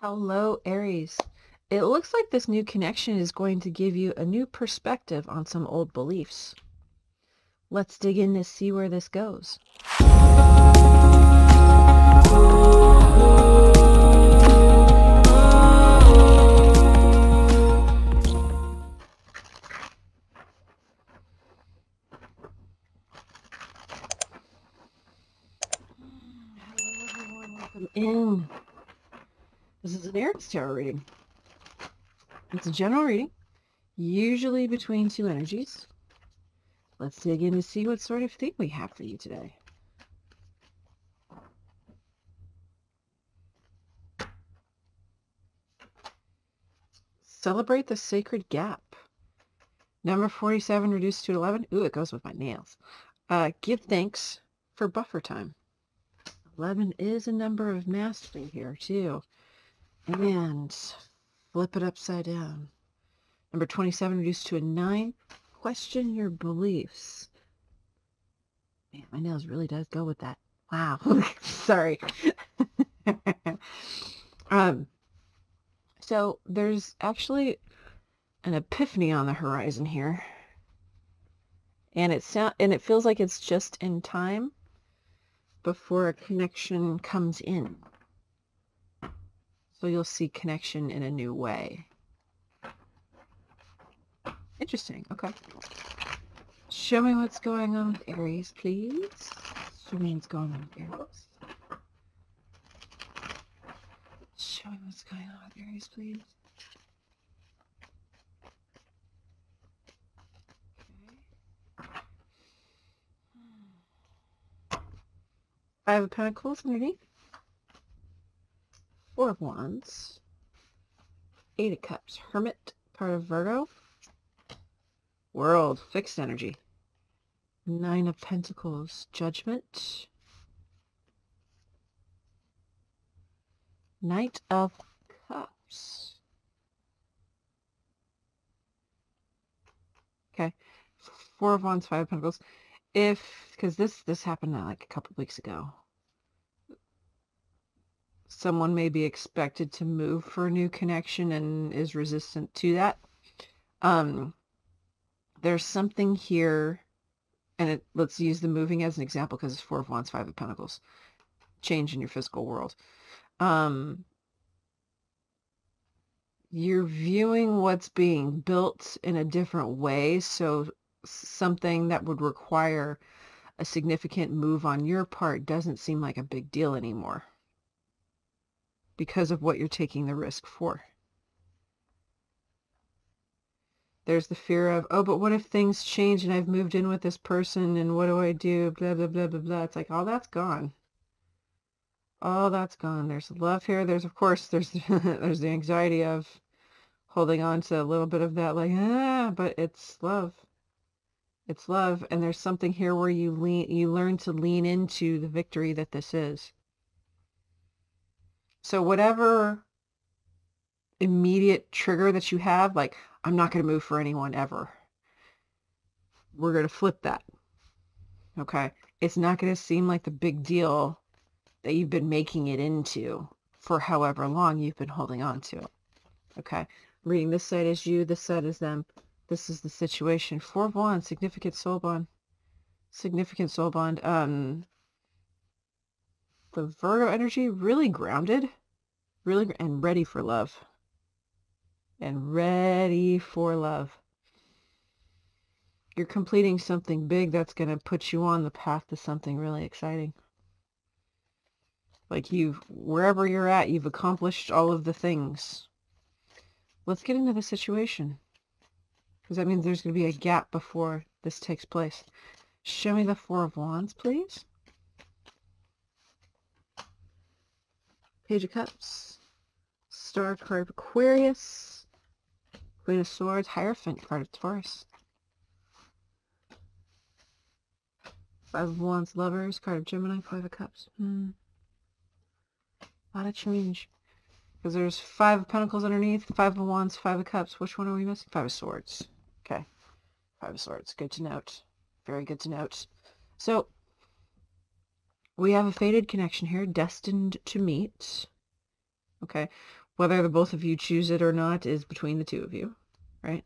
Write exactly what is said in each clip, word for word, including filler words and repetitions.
Hello, Aries. It looks like this new connection is going to give you a new perspective on some old beliefs. Let's dig in to see where this goes. In. This is an Aries tarot reading. It's a general reading, usually between two energies. Let's dig in to see what sort of theme we have for you today. Celebrate the sacred gap. Number forty-seven reduced to eleven. Ooh, it goes with my nails. Uh, give thanks for buffer time. eleven is a number of mastery here, too. And flip it upside down. Number twenty-seven reduced to a nine. Question your beliefs. Man, my nails really does go with that. Wow. Sorry. um, so there's actually an epiphany on the horizon here. And it, sound, and it feels like it's just in time before a connection comes in. So you'll see connection in a new way. Interesting. Okay. Show me what's going on with Aries, please. Show me what's going on with Aries. Show me what's going on with Aries, please. Okay. Five of Pentacles underneath. Four of Wands. Eight of Cups. Hermit, part of Virgo. World, fixed energy. Nine of Pentacles, Judgment. Knight of Cups. Okay. Four of Wands, Five of Pentacles. If, because this, this happened like a couple of weeks ago. Someone may be expected to move for a new connection and is resistant to that. Um... There's something here, and it, let's use the moving as an example because it's Four of Wands, Five of Pentacles. Change in your physical world. Um, you're viewing what's being built in a different way, so something that would require a significant move on your part doesn't seem like a big deal anymore because of what you're taking the risk for. There's the fear of, oh, but what if things change and I've moved in with this person and what do I do? Blah, blah, blah, blah, blah. It's like, all that's gone. All that's gone. There's love here. There's, of course, there's there's the anxiety of holding on to a little bit of that, like, ah, but it's love. It's love. And there's something here where you lean, you learn to lean into the victory that this is. So whatever immediate trigger that you have, like, I'm not going to move for anyone ever. We're going to flip that. Okay? It's not going to seem like the big deal that you've been making it into for however long you've been holding on to it. Okay? I'm reading this side is you, this side is them. This is the situation. Four of Wands, significant soul bond. Significant soul bond. Um, the Virgo energy, really grounded. Really gr- and ready for love. And ready for love. You're completing something big that's going to put you on the path to something really exciting. Like you've, wherever you're at, you've accomplished all of the things. Let's get into the situation. Because that means there's going to be a gap before this takes place. Show me the Four of Wands, please. Page of Cups. Star card of Aquarius. Queen of Swords, Hierophant, card of Taurus. Five of Wands, Lovers, card of Gemini, Five of Cups. Hmm. A lot of change. Because there's Five of Pentacles underneath, Five of Wands, Five of Cups. Which one are we missing? Five of Swords. Okay. Five of Swords. Good to note. Very good to note. So, we have a fated connection here, destined to meet. Okay, whether the both of you choose it or not is between the two of you, right?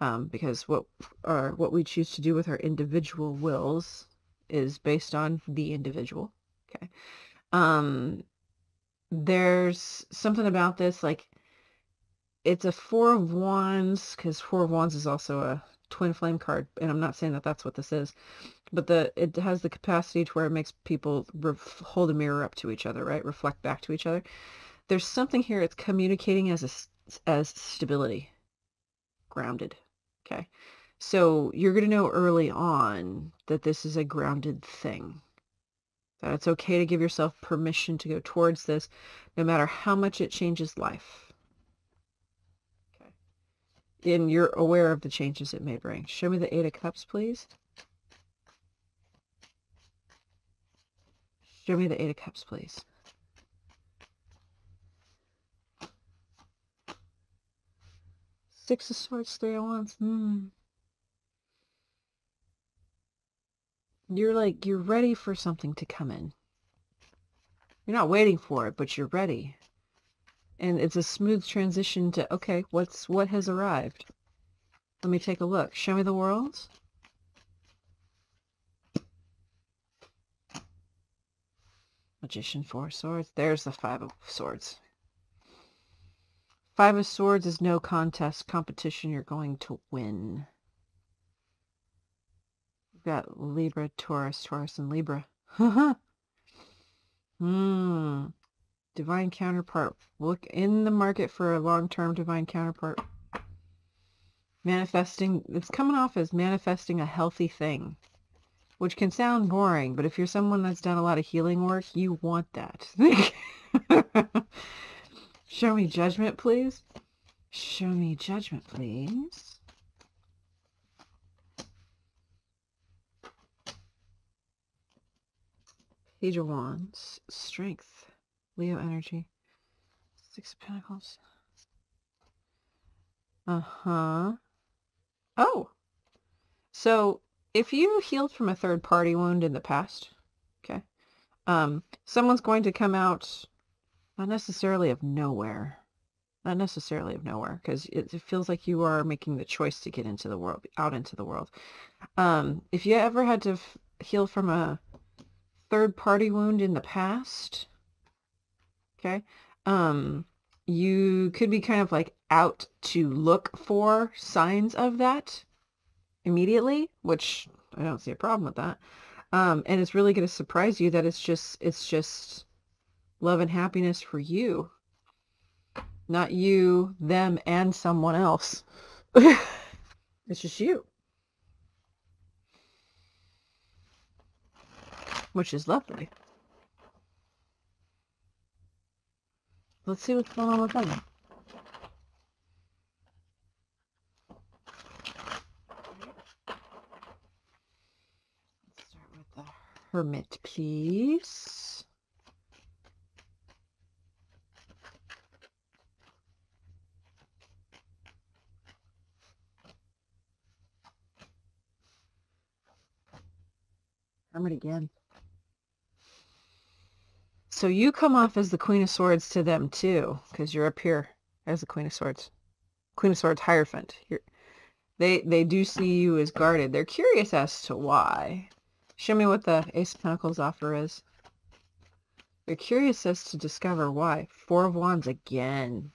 Um, because what are what we choose to do with our individual wills is based on the individual. Okay, um, there's something about this, like it's a Four of Wands, because Four of Wands is also a twin flame card, and I'm not saying that that's what this is, but the it has the capacity to where it makes people ref, hold a mirror up to each other, right? Reflect back to each other. There's something here. It's communicating as a, as stability, grounded. Okay, so you're going to know early on that this is a grounded thing. That it's okay to give yourself permission to go towards this, no matter how much it changes life. Okay, and you're aware of the changes it may bring. Show me the Eight of Cups, please. Show me the Eight of Cups, please. Six of Swords, Three of Wands. Hmm. You're like, you're ready for something to come in. You're not waiting for it, but you're ready. And it's a smooth transition to, okay, what's what has arrived? Let me take a look. Show me the World. Magician, Four of Swords. There's the Five of Swords. Five of Swords is no contest, competition. You're going to win. We've got Libra, Taurus, Taurus, and Libra. Hmm. Divine counterpart. Look in the market for a long-term divine counterpart. Manifesting. It's coming off as manifesting a healthy thing, which can sound boring, but if you're someone that's done a lot of healing work, you want that. Show me Judgment, please. Show me Judgment, please. Page of Wands, Strength, Leo energy, Six of Pentacles. Uh-huh. Oh! So, if you healed from a third-party wound in the past, okay, um, someone's going to come out, not necessarily of nowhere, not necessarily of nowhere, because it, it feels like you are making the choice to get into the world, out into the world. Um, if you ever had to f heal from a third-party wound in the past, okay, um, you could be kind of like out to look for signs of that immediately, which I don't see a problem with that, um, and it's really going to surprise you that it's just, it's just love and happiness for you, not you, them, and someone else. It's just you. Which is lovely. Let's see what's going on with them. Let's start with the Hermit, please. Hermit again. So you come off as the Queen of Swords to them too, because you're up here as the Queen of Swords. Queen of Swords, Hierophant. You're, they they do see you as guarded. They're curious as to why. Show me what the Ace of Pentacles offer is. They're curious as to discover why. Four of Wands again.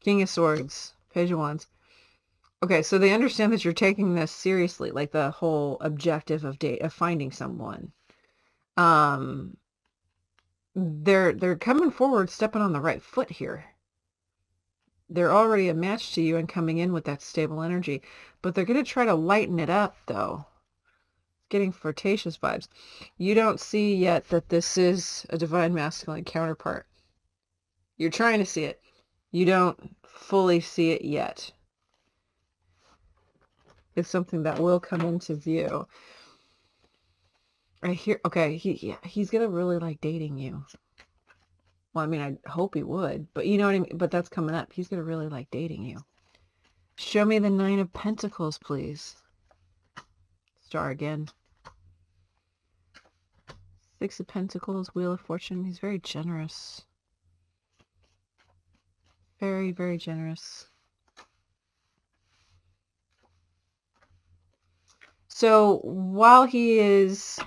King of Swords. Page of Wands. Okay, so they understand that you're taking this seriously, like the whole objective of date of finding someone. Um... They're they're coming forward, stepping on the right foot here. They're already a match to you and coming in with that stable energy, but they're going to try to lighten it up, though. It's getting flirtatious vibes. You don't see yet that this is a divine masculine counterpart. You're trying to see it. You don't fully see it yet. It's something that will come into view. I hear, okay, he, yeah, he's going to really like dating you. Well, I mean, I hope he would, but you know what I mean? But that's coming up. He's going to really like dating you. Show me the Nine of Pentacles, please. Star again. Six of Pentacles, Wheel of Fortune. He's very generous. Very, very generous. So while he is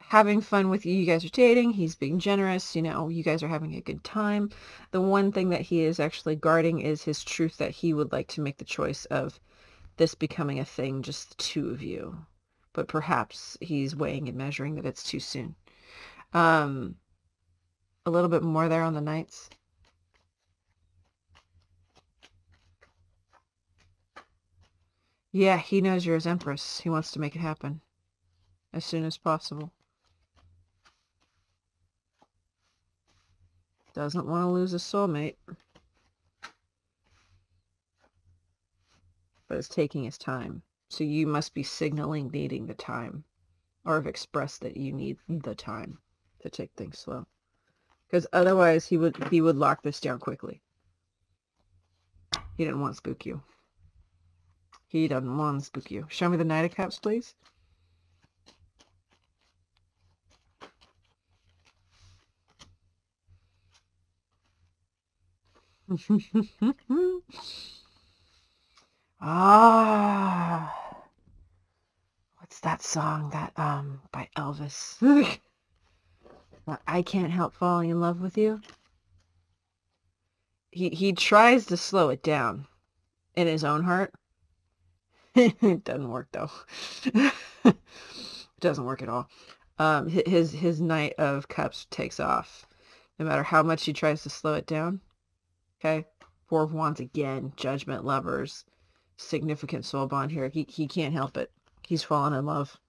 having fun with you, you guys are dating, he's being generous, you know, you guys are having a good time. The one thing that he is actually guarding is his truth that he would like to make the choice of this becoming a thing, just the two of you. But perhaps he's weighing and measuring that it's too soon. Um, a little bit more there on the Knights. Yeah, he knows you're his Empress. He wants to make it happen as soon as possible. Doesn't want to lose a soulmate. But it's taking his time. So you must be signaling needing the time. Or have expressed that you need the time to take things slow. Because otherwise he would, he would lock this down quickly. He didn't want to spook you. He doesn't want to spook you. Show me the Knight of Cups, please. Ah, what's that song that um by Elvis? I Can't Help Falling in Love with You. He he tries to slow it down in his own heart. It doesn't work though. It doesn't work at all. Um, his his Knight of Cups takes off, no matter how much he tries to slow it down. Okay, Four of Wands again, Judgment, Lovers, significant soul bond here. He he can't help it. He's fallen in love.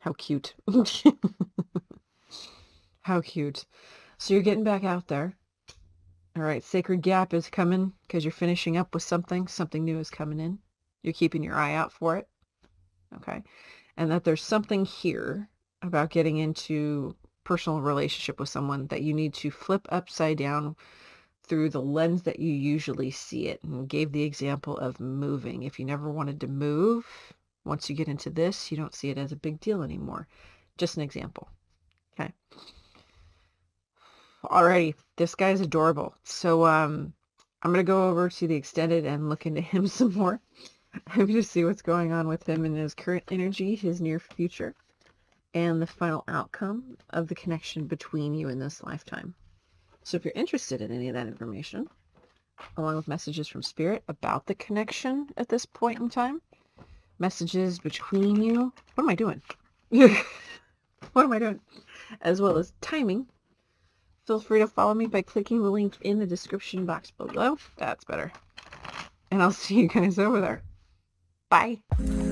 How cute. How cute. So you're getting back out there. All right, Sacred Gap is coming because you're finishing up with something. Something new is coming in. You're keeping your eye out for it, okay? And that there's something here about getting into personal relationship with someone that you need to flip upside down through the lens that you usually see it. And gave the example of moving. If you never wanted to move, once you get into this, you don't see it as a big deal anymore. Just an example, okay? Alrighty, this guy's adorable. So um, I'm gonna go over to the extended and look into him some more. I'm going to see what's going on with him and his current energy, his near future, and the final outcome of the connection between you in this lifetime. So if you're interested in any of that information, along with messages from Spirit about the connection at this point in time, messages between you, what am I doing? What am I doing? As well as timing, feel free to follow me by clicking the link in the description box below. That's better. And I'll see you guys over there. Bye.